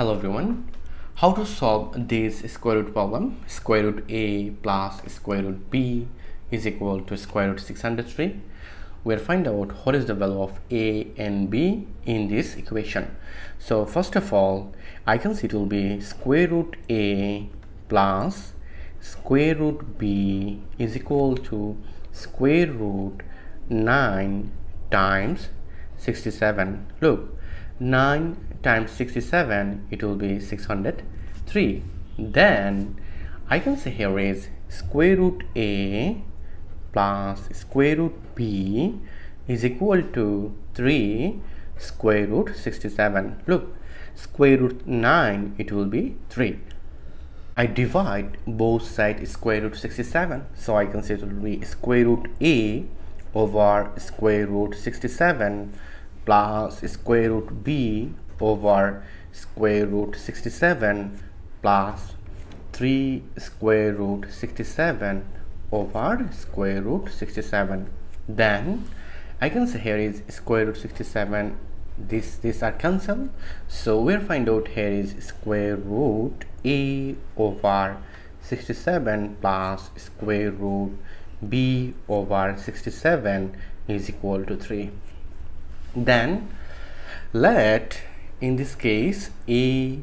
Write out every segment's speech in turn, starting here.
Hello everyone, how to solve this square root problem? Square root a plus square root b is equal to square root 603. We'll find out what is the value of a and b in this equation. So first of all, I can see it will be square root a plus square root b is equal to square root 9 times 67. Look, 9 times 67, it will be 603. Then I can say here is square root a plus square root b is equal to 3 square root 67. Look, square root 9, it will be 3. I divide both sides square root 67, so I can say it will be square root a over square root 67 plus square root b over square root 67 plus 3 square root 67 over square root 67. Then I can say here is square root 67, these are cancelled, so we'll find out here is square root a over 67 plus square root b over 67 is equal to 3. Then let in this case a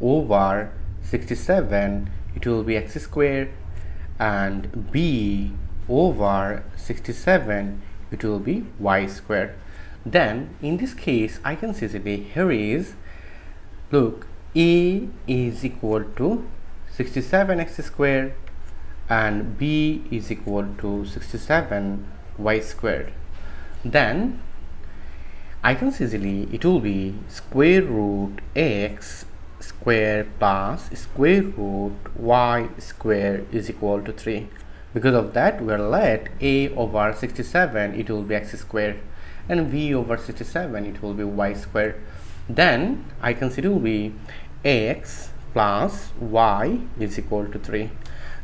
over 67, it will be x square, and b over 67, it will be y square. Then in this case I can see that here is, look, a is equal to 67x square and b is equal to 67y squared. Then I can see easily it will be square root x square plus square root y square is equal to 3. Because of that, we are let a over 67, it will be x square, and b over 67, it will be y square. Then I can see it will be x plus y is equal to 3.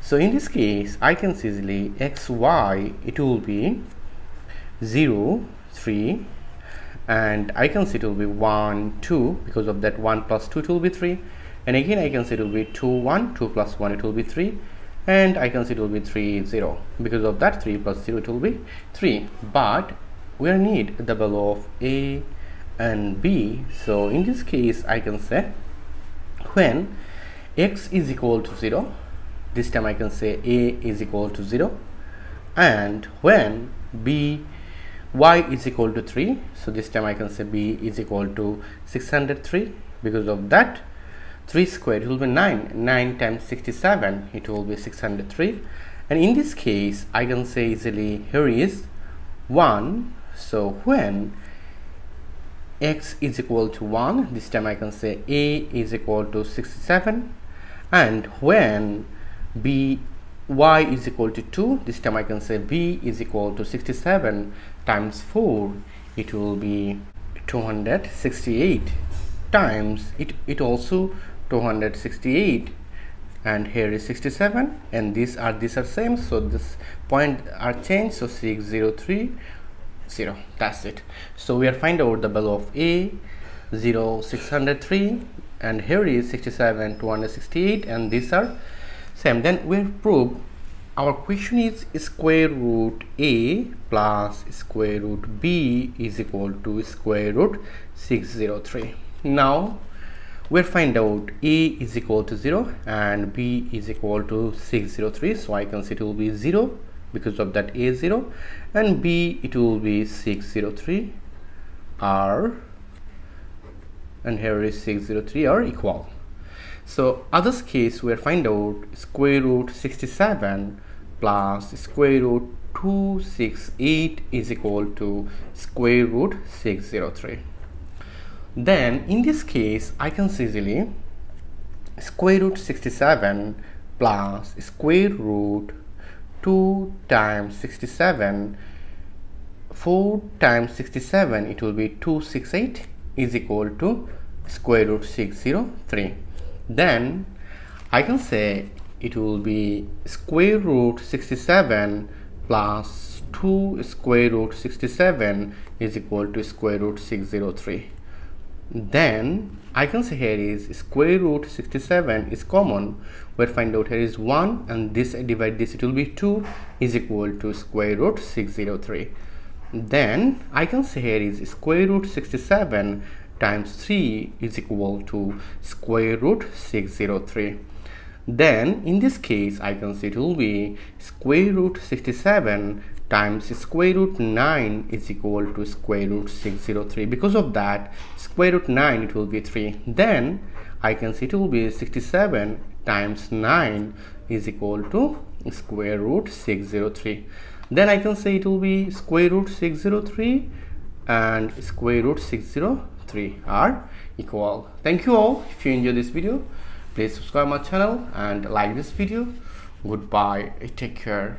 So in this case I can see easily xy, it will be 0 3, and I can see it will be 1 2, because of that 1 plus 2 it will be 3, and again I can see it will be 2 1, 2 plus 1 it will be 3, and I can see it will be 3 0, because of that 3 plus 0 it will be 3. But we need the value of a and b, so in this case I can say when x is equal to 0, this time I can say a is equal to 0, and when y is equal to 3, so this time I can say b is equal to 603, because of that 3 squared it will be 9 times 67, it will be 603. And in this case I can say easily here is 1, so when x is equal to 1, this time I can say a is equal to 67, and when y is equal to 2, this time I can say b is equal to 67 times 4, it will be 268 times it also 268, and here is 67, and these are same, so this point are changed, so 6030. That's it. So we are find out the value of a 0603, and here is 67 268, and these are same. Then we'll prove our question is square root a plus square root b is equal to square root 603. Now we'll find out a is equal to 0 and b is equal to 603, so I can say it will be 0, because of that a 0, and b it will be 603 r, and here is 603 r equal. So others case we will find out square root 67 plus square root 268 is equal to square root 603. Then in this case I can see easily square root 67 plus square root 2 times 67, 4 times 67, it will be 268 is equal to square root 603. Then I can say it will be square root 67 plus 2 square root 67 is equal to square root 603. Then I can say here is square root 67 is common. We'll find out here is 1 and this divide this, it will be 2 is equal to square root 603. Then I can say here is square root 67 times 3 is equal to square root 603. Then in this case I can say it will be square root 67 times square root 9 is equal to square root 603. Because of that square root 9, it will be 3. Then I can say it will be 67 times 9 is equal to square root 603. Then I can say it will be square root 603 and square root 603 are equal. Thank you all. If you enjoyed this video, please subscribe my channel and like this video. Goodbye, take care.